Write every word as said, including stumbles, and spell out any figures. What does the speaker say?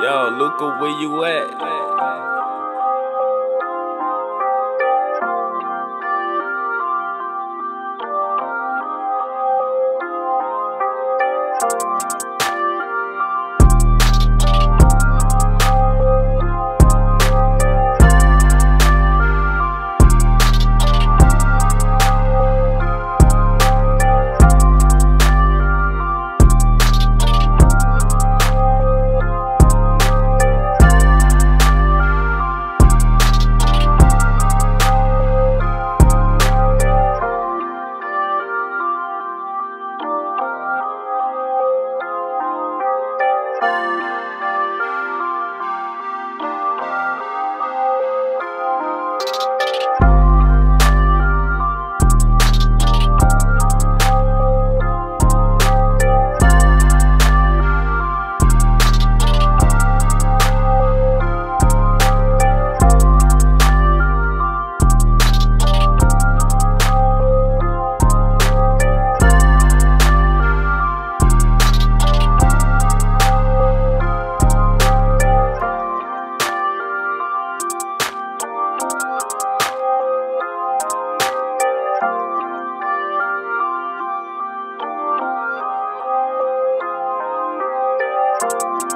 Yo, Luca, where you at? You